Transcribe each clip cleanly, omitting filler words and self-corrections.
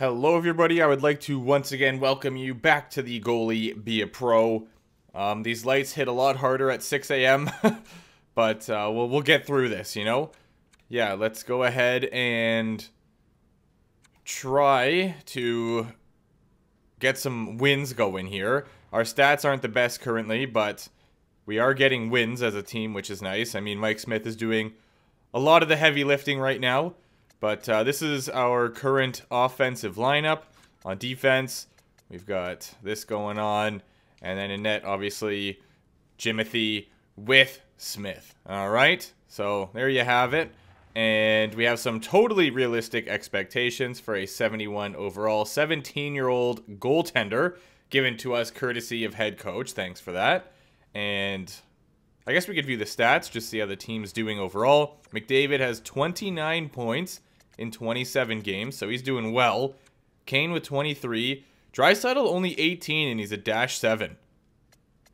Hello everybody, I would like to once again welcome you back to the Goalie Be a Pro. These lights hit a lot harder at 6 AM, but we'll get through this, you know? Yeah, let's go ahead and try to get some wins going here. Our stats aren't the best currently, but we are getting wins as a team, which is nice. I mean, Mike Smith is doing a lot of the heavy lifting right now. But this is our current offensive lineup. On defense, we've got this going on. And then in net, obviously, Jimothy with Smith. All right. So there you have it. And we have some totally realistic expectations for a 71 overall 17-year-old goaltender given to us courtesy of head coach. Thanks for that. And I guess we could view the stats, just see how the team's doing overall. McDavid has 29 points in 27 games, so he's doing well. Kane with 23. Draisaitl only 18, and he's a -7.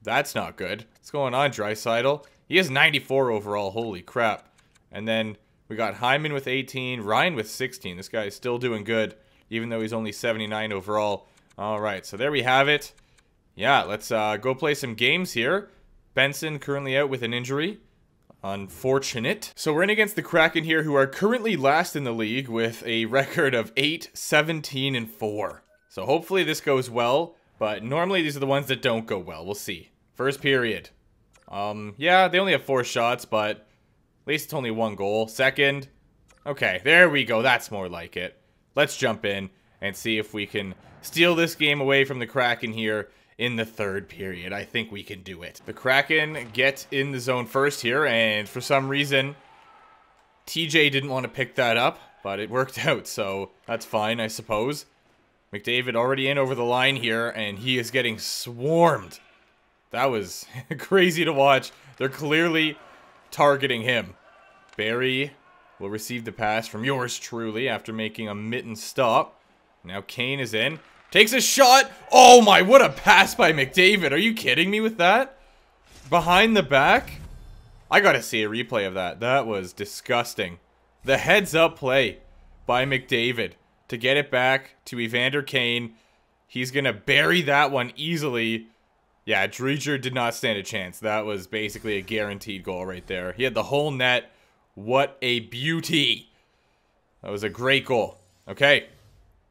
That's not good. What's going on, Draisaitl? He has 94 overall. Holy crap. And then we got Hyman with 18. Ryan with 16. This guy is still doing good, even though he's only 79 overall. All right, so there we have it. Yeah, let's go play some games here. Benson currently out with an injury. Unfortunate. So we're in against the Kraken here, who are currently last in the league with a record of 8-17-4. So hopefully this goes well, but normally these are the ones that don't go well. We'll see. First period. Yeah, they only have 4 shots, but at least it's only 1 goal. Second. Okay, there we go. That's more like it. Let's jump in and see if we can steal this game away from the Kraken here. In the third period, I think we can do it. The Kraken get in the zone first here, and for some reason, TJ didn't want to pick that up, but it worked out, so that's fine, I suppose. McDavid already in over the line here, and he is getting swarmed. That was crazy to watch. They're clearly targeting him. Barry will receive the pass from yours truly after making a mitten stop. Now Kane is in. Takes a shot. Oh my, what a pass by McDavid. Are you kidding me with that? Behind the back? I gotta see a replay of that. That was disgusting. The heads up play by McDavid to get it back to Evander Kane. He's gonna bury that one easily. Yeah, Draisaitl did not stand a chance. That was basically a guaranteed goal right there. He had the whole net. What a beauty. That was a great goal. Okay.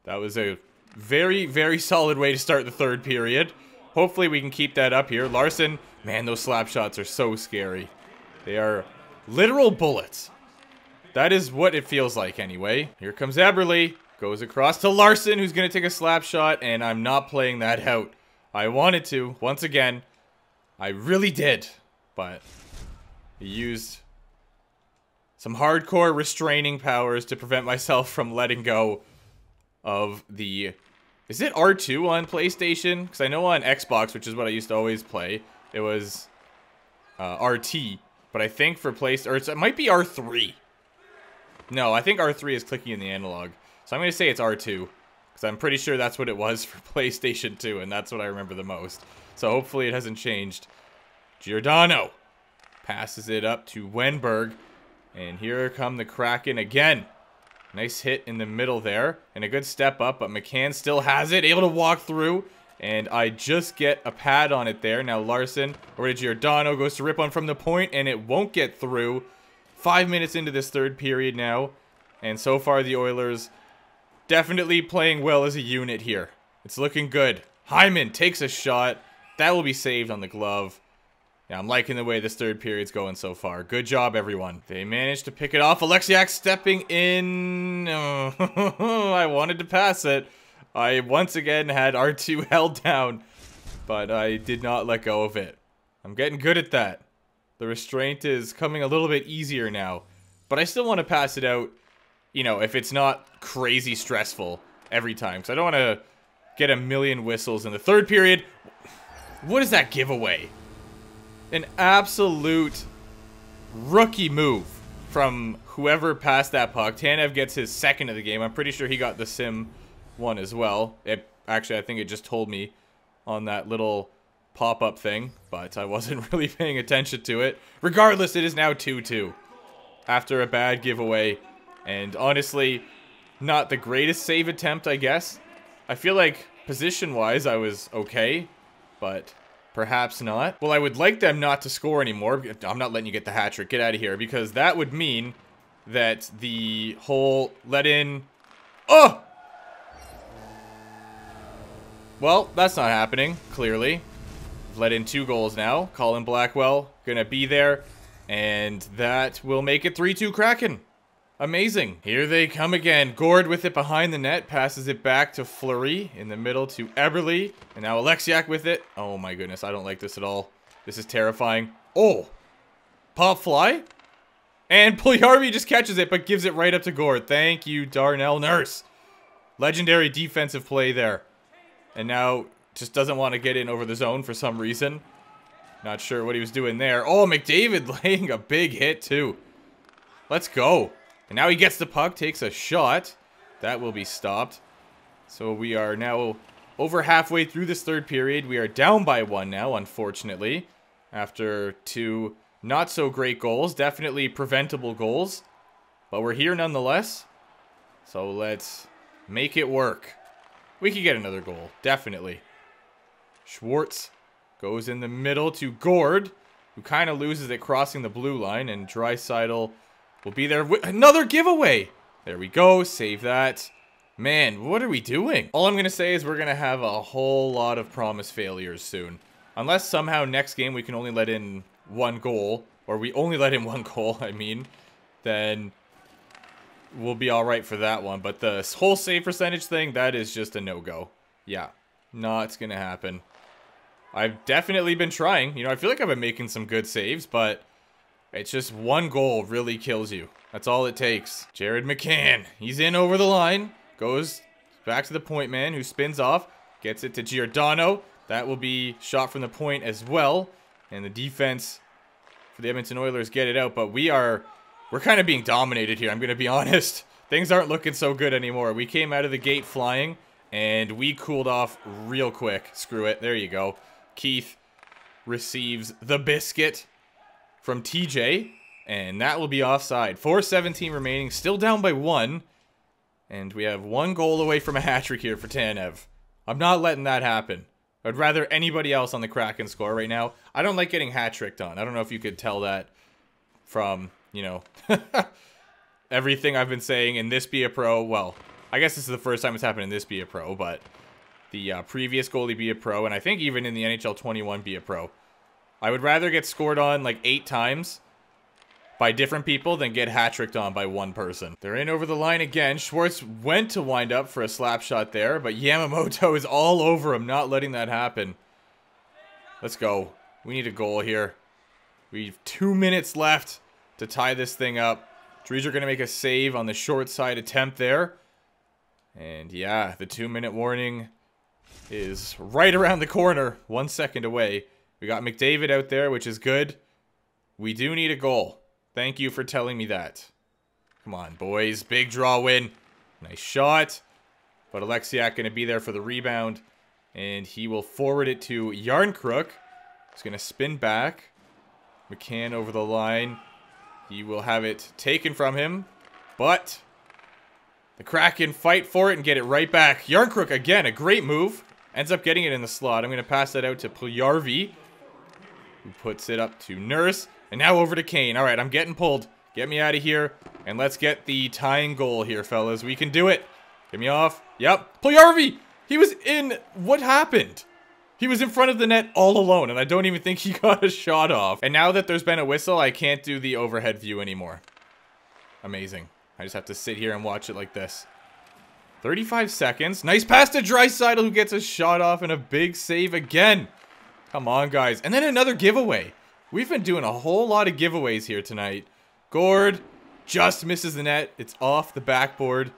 That was a very, very solid way to start the third period. Hopefully we can keep that up here. Larson, man, those slap shots are so scary. They are literal bullets. That is what it feels like anyway. Here comes Eberle. Goes across to Larson, who's going to take a slap shot, and I'm not playing that out. I wanted to, once again. I really did, but he used some hardcore restraining powers to prevent myself from letting go of the... Is it R2 on PlayStation? Because I know on Xbox, which is what I used to always play, it was RT. But I think for PlayStation... It might be R3. No, I think R3 is clicking in the analog. So I'm going to say it's R2. Because I'm pretty sure that's what it was for PlayStation 2. And that's what I remember the most. So hopefully it hasn't changed. Giordano passes it up to Wenberg. And here come the Kraken again. Nice hit in the middle there, and a good step up, but McCann still has it, able to walk through, and I just get a pad on it there. Now Larson, over to Giordano, goes to rip one from the point, and it won't get through. 5 minutes into this third period now, and so far the Oilers definitely playing well as a unit here. It's looking good. Hyman takes a shot. That will be saved on the glove. Yeah, I'm liking the way this third period's going so far. Good job, everyone. They managed to pick it off. Alexiak stepping in. Oh, I wanted to pass it. I once again had R2 held down, but I did not let go of it. I'm getting good at that. The restraint is coming a little bit easier now, but I still want to pass it out, you know, if it's not crazy stressful every time. So I don't want to get a million whistles in the third period. What is that giveaway? An absolute rookie move from whoever passed that puck. Tanev gets his second of the game. I'm pretty sure he got the sim one as well. Actually, I think it just told me on that little pop-up thing, but I wasn't really paying attention to it. Regardless, it is now 2-2 after a bad giveaway. And honestly, Not the greatest save attempt, I guess. I feel like position-wise I was okay, but perhaps not. Well, I would like them not to score anymore. I'm not letting you get the hat trick. Get out of here, because that would mean that the whole let in... Oh! Well, that's not happening, clearly. Let in 2 goals now. Colin Blackwell gonna be there, and that will make it 3-2 Kraken. Amazing. Here they come again. Gourde with it behind the net. Passes it back to Fleury. In the middle to Eberle. And now Alexiak with it. Oh my goodness. I don't like this at all. This is terrifying. Oh. Pop fly. And Plyarvi just catches it, but gives it right up to Gourde. Thank you, Darnell Nurse. Legendary defensive play there. And now just doesn't want to get in over the zone for some reason. Not sure what he was doing there. Oh, McDavid laying a big hit too. Let's go. And now he gets the puck, takes a shot. That will be stopped. So we are now over halfway through this 3rd period. We are down by 1 now, unfortunately. After 2 not-so-great goals. Definitely preventable goals. But we're here nonetheless. So let's make it work. We could get another goal, definitely. Schwartz goes in the middle to Gourde, who kind of loses it crossing the blue line, and Draisaitl... We'll be there with another giveaway. There we go. Save that. Man, what are we doing? All I'm going to say is we're going to have a whole lot of promise failures soon. Unless somehow next game we can only let in 1 goal. Or we only let in 1 goal, I mean. Then we'll be all right for that one. But the whole save percentage thing, that is just a no-go. Yeah. Not going to happen. I've definitely been trying. You know, I feel like I've been making some good saves, but... It's just 1 goal really kills you. That's all it takes. Jared McCann. He's in over the line. Goes back to the point man, who spins off. Gets it to Giordano. That will be shot from the point as well. And the defense for the Edmonton Oilers get it out. But we're kind of being dominated here. I'm going to be honest. Things aren't looking so good anymore. We came out of the gate flying. And we cooled off real quick. Screw it. There you go. Keith receives the biscuit from TJ, and that will be offside. 4:17 remaining, still down by 1, and we have 1 goal away from a hat-trick here for Tanev. I'm not letting that happen. I'd rather anybody else on the Kraken score right now. I don't like getting hat-tricked on. I don't know if you could tell that from, you know, everything I've been saying in This Be a Pro. Well, I guess this is the first time it's happened in This Be a Pro, but the previous goalie Be a Pro, and I think even in the NHL 21 Be a Pro. I would rather get scored on like 8 times by different people than get hat-tricked on by 1 person. They're in over the line again. Schwartz went to wind up for a slap shot there, but Yamamoto is all over him, not letting that happen. Let's go. We need a goal here. We have 2 minutes left to tie this thing up. Draisaitl going to make a save on the short side attempt there. And yeah, the 2-minute warning is right around the corner. 1 second away. We got McDavid out there, which is good. We do need a goal. Thank you for telling me that. Come on, boys. Big draw win. Nice shot. But Alexiak going to be there for the rebound. And he will forward it to Yarncrook. He's going to spin back. McCann over the line. He will have it taken from him. But the Kraken fight for it and get it right back. Yarncrook, again, a great move. Ends up getting it in the slot. I'm going to pass that out to Pujarvi, who puts it up to Nurse. And now over to Kane. All right, I'm getting pulled. Get me out of here. And let's get the tying goal here, fellas. We can do it. Get me off. Yep. Pujarvi! He was in... What happened? He was in front of the net all alone, and I don't even think he got a shot off. And now that there's been a whistle, I can't do the overhead view anymore. Amazing. I just have to sit here and watch it like this. 35 seconds. Nice pass to Draisaitl, who gets a shot off and a big save again. Come on, guys. And then another giveaway. We've been doing a whole lot of giveaways here tonight. Gourde just misses the net. It's off the backboard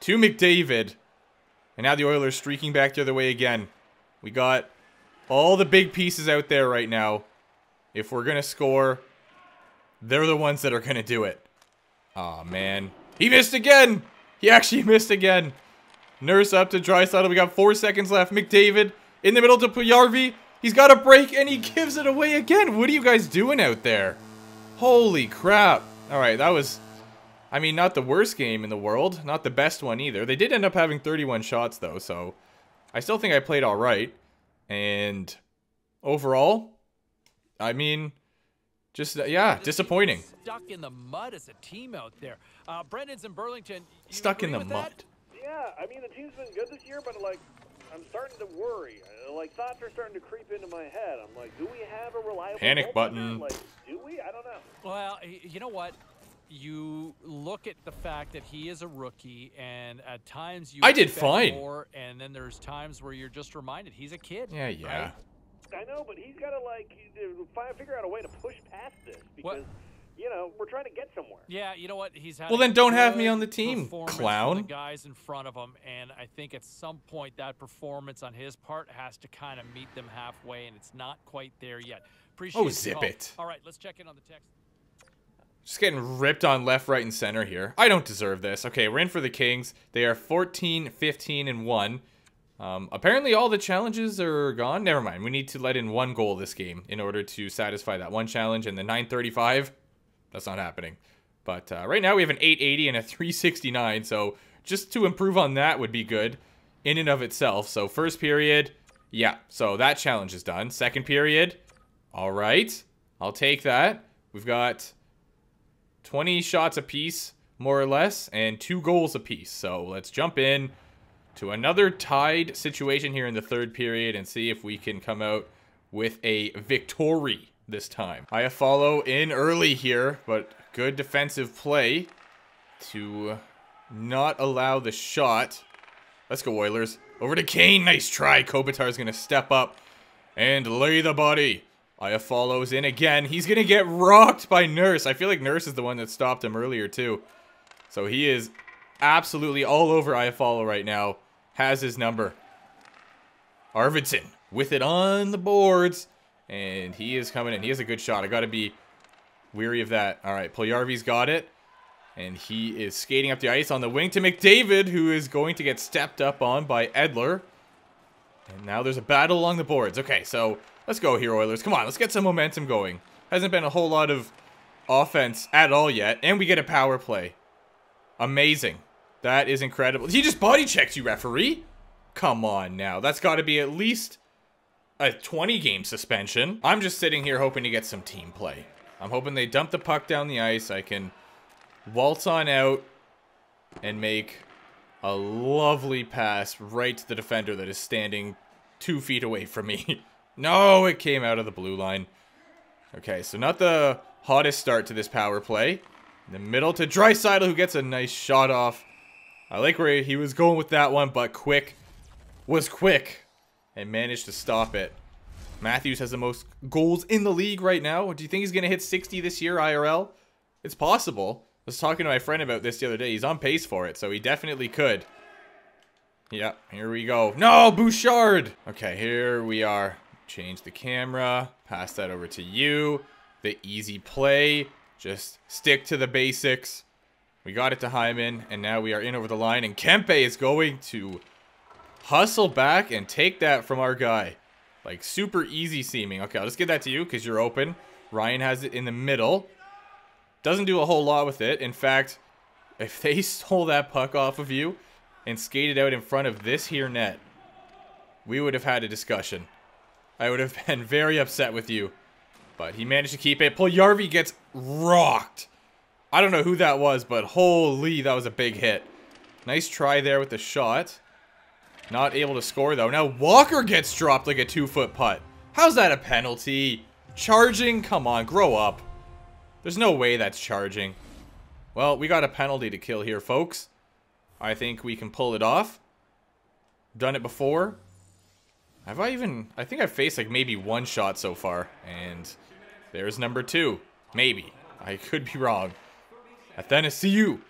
to McDavid. And now the Oilers streaking back the other way again. We got all the big pieces out there right now. If we're going to score, they're the ones that are going to do it. Aw, man. He missed again. He actually missed again. Nurse up to Draisaitl. We got 4 seconds left. McDavid in the middle to Pujarvi. He's got a break, and he gives it away again. What are you guys doing out there? Holy crap. All right, that was... I mean, not the worst game in the world, not the best one either. They did end up having 31 shots though, so I still think I played all right. And overall, I mean, just, yeah, disappointing. Stuck in the mud as a team out there. Brendan's in Burlington. Stuck in the mud. Yeah, I mean, the team's been good this year, but, like, I'm starting to worry. Like, thoughts are starting to creep into my head. I'm like, do we have a reliable panic button? Like, do we? I don't know. Well, you know what? You look at the fact that he is a rookie, and at times you... I did fine. More, and then there's times where you're just reminded he's a kid. Yeah, yeah. Right? I know, but he's got to, like, figure out a way to push past this because, you know, we're trying to get somewhere. Yeah, you know what? He's had... Well, then don't have me on the team, clown. The guys in front of him, and I think at some point that performance on his part has to kind of meet them halfway, and it's not quite there yet. Appreciate it. Oh, zip it. All right, let's check in on the text. Just getting ripped on left, right, and center here. I don't deserve this. Okay, we're in for the Kings. They are 14, 15, and 1. Apparently all the challenges are gone. Never mind. We need to let in one goal this game in order to satisfy that one challenge. And the 935, that's not happening. But right now we have an 880 and a 369. So just to improve on that would be good in and of itself. So first period, yeah. So that challenge is done. Second period, all right. I'll take that. We've got 20 shots apiece, more or less, and 2 goals apiece. So let's jump in to another tied situation here in the third period and see if we can come out with a victory this time. Iafallo in early here, but good defensive play to not allow the shot. Let's go, Oilers. Over to Kane. Nice try. Kopitar's going to step up and lay the body. Iafallo's in again. He's going to get rocked by Nurse. I feel like Nurse is the one that stopped him earlier, too. So he is absolutely all over Iafallo right now. Has his number. Arvidsson with it on the boards. And he is coming in. He has a good shot. I got to be weary of that. All right. Plyarvi's got it. And he is skating up the ice on the wing to McDavid, who is going to get stepped up on by Edler. And now there's a battle along the boards. Okay. So let's go here, Oilers. Come on. Let's get some momentum going. Hasn't been a whole lot of offense at all yet. And we get a power play. Amazing. That is incredible. He just body checked you, referee. Come on now. That's got to be at least a 20-game suspension. I'm just sitting here hoping to get some team play. I'm hoping they dump the puck down the ice. I can waltz on out and make a lovely pass right to the defender that is standing 2 feet away from me. No, it came out of the blue line. Okay, so not the hottest start to this power play. In the middle to Draisaitl, who gets a nice shot off. I like where he was going with that one, but quick and managed to stop it. Matthews has the most goals in the league right now. Do you think he's going to hit 60 this year, IRL? It's possible. I was talking to my friend about this the other day. He's on pace for it, so he definitely could. Yeah, here we go. No, Bouchard! Okay, here we are. Change the camera. Pass that over to you. The easy play. Just stick to the basics. We got it to Hyman, and now we are in over the line, and Kempe is going to hustle back and take that from our guy. Like, super easy seeming. Okay, I'll just give that to you because you're open. Ryan has it in the middle. Doesn't do a whole lot with it. In fact, if they stole that puck off of you and skated out in front of this here net, we would have had a discussion. I would have been very upset with you. But he managed to keep it. Plyarvi gets rocked. I don't know who that was, but holy, that was a big hit. Nice try there with the shot. Not able to score, though. Now Walker gets dropped like a 2-foot putt. How's that a penalty? Charging? Come on, grow up. There's no way that's charging. Well, we got a penalty to kill here, folks. I think we can pull it off. Done it before. Have I even... I think I've faced like maybe one shot so far. And there's number 2. Maybe. I could be wrong. Athanasiou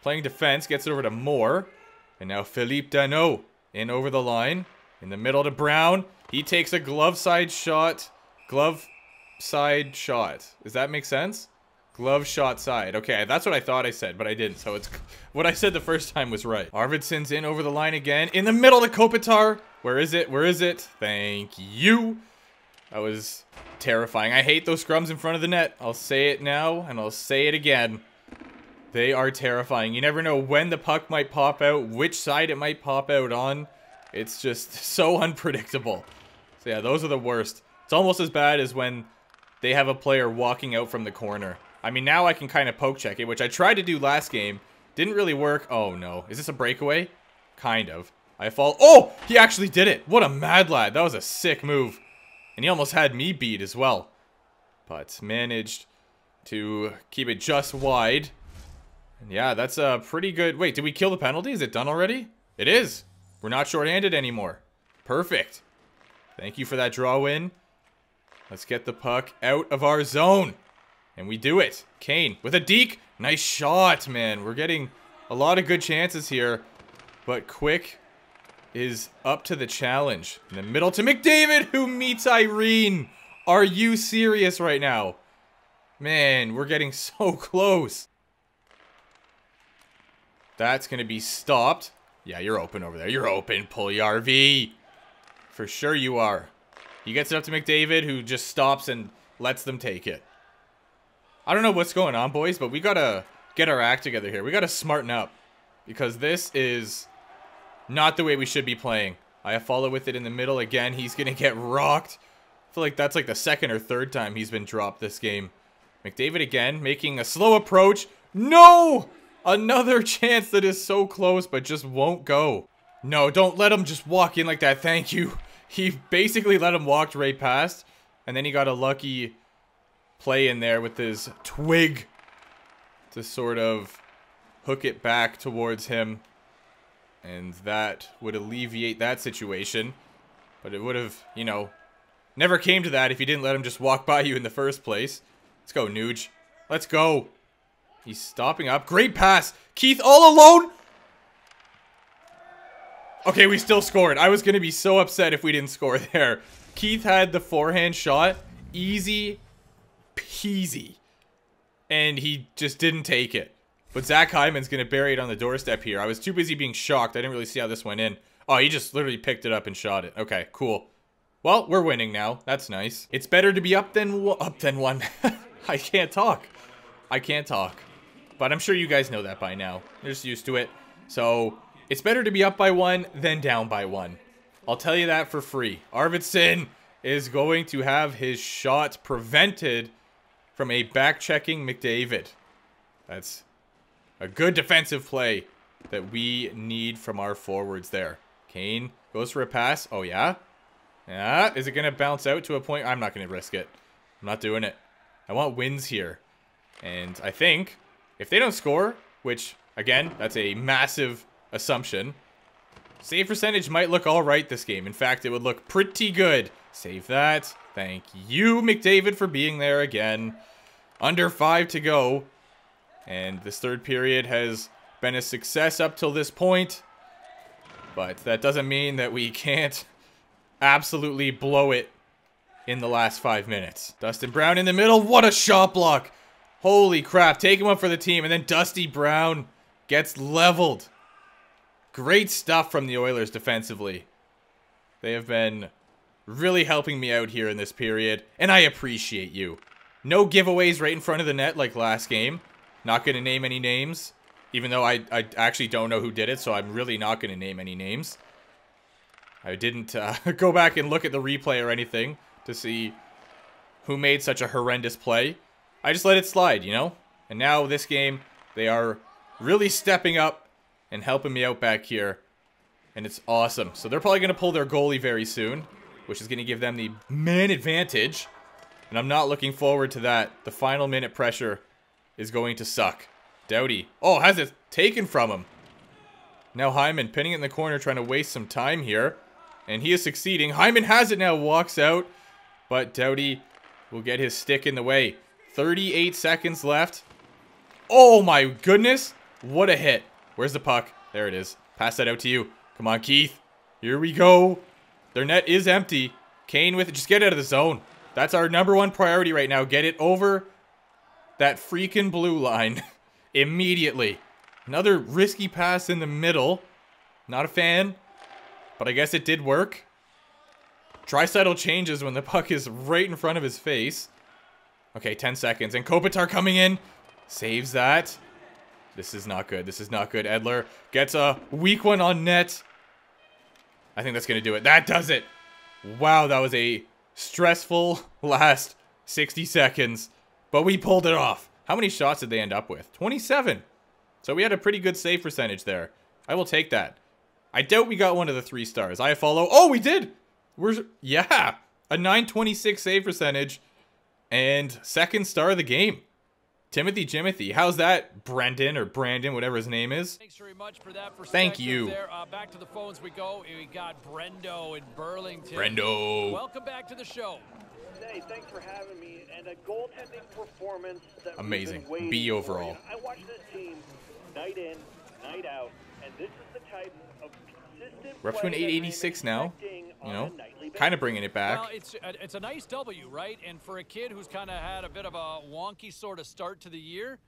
playing defense. Gets it over to Moore. And now Philippe Danault in over the line. In the middle to Brown. He takes a glove side shot. Glove side shot. Does that make sense? Glove shot side. Okay, that's what I thought I said, but I didn't. So it's what I said the first time was right. Arvidsson's in over the line again. In the middle to Kopitar. Where is it? Where is it? Thank you. That was terrifying. I hate those scrums in front of the net. I'll say it now, and I'll say it again. They are terrifying. You never know when the puck might pop out, which side it might pop out on. It's just so unpredictable. So yeah, those are the worst. It's almost as bad as when they have a player walking out from the corner. I mean, now I can kind of poke check it, which I tried to do last game. Didn't really work. Oh, no. Is this a breakaway? Kind of. I fall. Oh, he actually did it. What a mad lad. That was a sick move. And he almost had me beat as well. But managed to keep it just wide. And yeah, that's a pretty good... Wait, did we kill the penalty? Is it done already? It is. We're not shorthanded anymore. Perfect. Thank you for that draw in. Let's get the puck out of our zone. And we do it. Kane with a deke. Nice shot, man. We're getting a lot of good chances here. But Quick is up to the challenge. In the middle to McDavid, who meets Irene. Are you serious right now? Man, we're getting so close. That's going to be stopped. Yeah, you're open over there. You're open, Plyarvi. For sure you are. He gets it up to McDavid, who just stops and lets them take it. I don't know what's going on, boys, but we gotta get our act together here. We gotta smarten up, because this is not the way we should be playing. Iafallo with it in the middle again. He's gonna get rocked. I feel like that's like the second or third time he's been dropped this game. McDavid again, making a slow approach. No! Another chance that is so close, but just won't go. No, don't let him just walk in like that. Thank you. He basically let him walk right past, and then he got a lucky... play in there with his twig to sort of hook it back towards him, and that would alleviate that situation. But it would have, you know, never came to that if you didn't let him just walk by you in the first place. Let's go, Nuge. Let's go. He's stopping up. Great pass. Keith all alone. Okay, we still scored. I was gonna be so upset if we didn't score there. Keith had the forehand shot. Easy peasy, and he just didn't take it. But Zach Hyman's gonna bury it on the doorstep here. I was too busy being shocked. I didn't really see how this went in. Oh, he just literally picked it up and shot it. Okay, cool. Well, we're winning now. That's nice. It's better to be up than one. I can't talk, but I'm sure you guys know that by now. You're just used to it. So it's better to be up by one than down by one. I'll tell you that for free. Arvidsson is going to have his shot prevented from a back-checking McDavid. That's a good defensive play that we need from our forwards there. Kane goes for a pass. Oh, yeah? Yeah. Is it going to bounce out to a point? I'm not going to risk it. I'm not doing it. I want wins here. And I think if they don't score, which, again, that's a massive assumption, save percentage might look all right this game. In fact, it would look pretty good. Save that. Thank you, McDavid, for being there again. Under 5 to go. And this third period has been a success up till this point. But that doesn't mean that we can't absolutely blow it in the last 5 minutes. Dustin Brown in the middle. What a shot block. Holy crap. Take him up for the team. And then Dusty Brown gets leveled. Great stuff from the Oilers defensively. They have been... really helping me out here in this period, and I appreciate you. No giveaways right in front of the net like last game. Not going to name any names, even though I actually don't know who did it, so I'm really not going to name any names. I didn't go back and look at the replay or anything to see who made such a horrendous play. I just let it slide, you know? And now this game, they are really stepping up and helping me out back here, and it's awesome. So they're probably going to pull their goalie very soon, which is going to give them the man advantage. And I'm not looking forward to that. The final minute pressure is going to suck. Doughty. Oh, has it taken from him. Now Hyman pinning it in the corner, trying to waste some time here. And he is succeeding. Hyman has it now, walks out. But Doughty will get his stick in the way. 38 seconds left. Oh my goodness. What a hit. Where's the puck? There it is. Pass that out to you. Come on, Keith. Here we go. Their net is empty. Kane with it. Just get out of the zone. That's our number one priority right now. Get it over that freaking blue line immediately. Another risky pass in the middle. Not a fan, but I guess it did work. Draisaitl changes when the puck is right in front of his face. Okay, 10 seconds. And Kopitar coming in. Saves that. This is not good. This is not good. Edler gets a weak one on net. I think that's going to do it. That does it. Wow, that was a stressful last 60 seconds. But we pulled it off. How many shots did they end up with? 27. So we had a pretty good save percentage there. I will take that. I doubt we got one of the 3 stars. Iafallo. Oh, we did. Yeah. A 926 save percentage. And 2nd star of the game. Jimothy. How's that, Brendan or Brandon, whatever his name is? Thanks very much for that. Thank you. There. Back to the phones we go. We got Brendo in Burlington. Brendo. Welcome back to the show. Hey, thanks for having me. And a goaltending performance that amazing. B overall. I watch this team night in, night out, and this is the type of consistent. We're up to an 886 now. You know, kind of bringing it back. Well, it's a nice W, right? And for a kid who's kind of had a bit of a wonky sort of start to the year,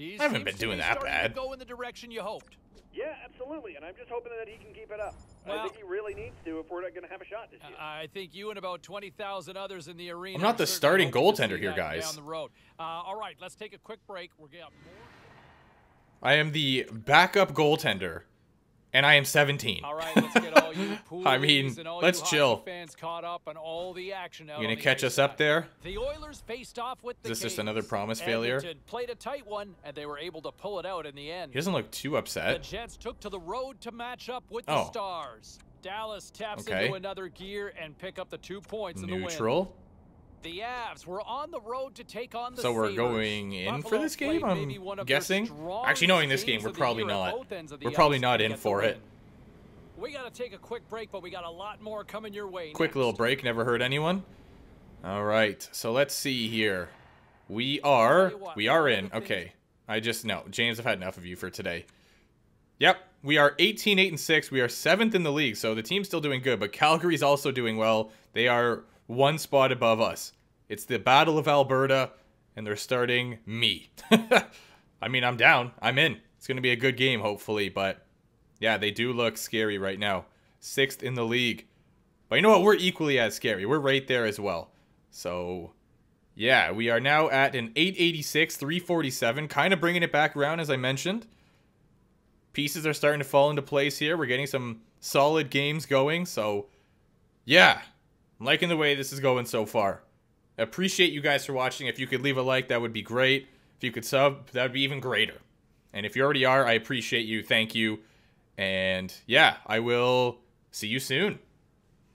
I haven't been doing that bad. Go in the direction you hoped. Yeah, absolutely. And I'm just hoping that he can keep it up. Well, I think he really needs to if we're going to have a shot this year. I think you and about 20,000 others in the arena. I'm not the starting goaltender here, guys. Down the road. All right, let's take a quick break. We're getting more. I am the backup goaltender. And I am 17. All right, let's get all you pool I mean, and all let's you chill. Fans caught up on all the action out. You gonna catch us up there? The Oilers faced off with the Kings. Is this just another promise failure? Played a tight one, and they were able to pull it out in the end. He doesn't look too upset. The Jets took to the road to match up with the Stars. Dallas taps into another gear and pick up the 2 points in the win. Neutral. The Avs were on the road to take on the Sabres. So we're going in for this game, I'm guessing. Actually, knowing this game, we're probably not in for it. We got to take a quick break, but we got a lot more coming your way. Quick little break, never hurt anyone. All right, so let's see here. We are in. Okay, I just know. James, I've had enough of you for today. Yep, we are 18-8-6. We are 7th in the league, so the team's still doing good, but Calgary's also doing well. They are 1 spot above us. It's the Battle of Alberta, and they're starting me. I mean, I'm down. I'm in. It's going to be a good game, hopefully, but yeah, they do look scary right now. 6th in the league. But you know what? We're equally as scary. We're right there as well. So yeah, we are now at an 886, 347, kind of bringing it back around, as I mentioned. Pieces are starting to fall into place here. We're getting some solid games going, so yeah. I'm liking the way this is going so far. I appreciate you guys for watching. If you could leave a like, that would be great. If you could sub, that would be even greater. And if you already are, I appreciate you. Thank you. And yeah, I will see you soon.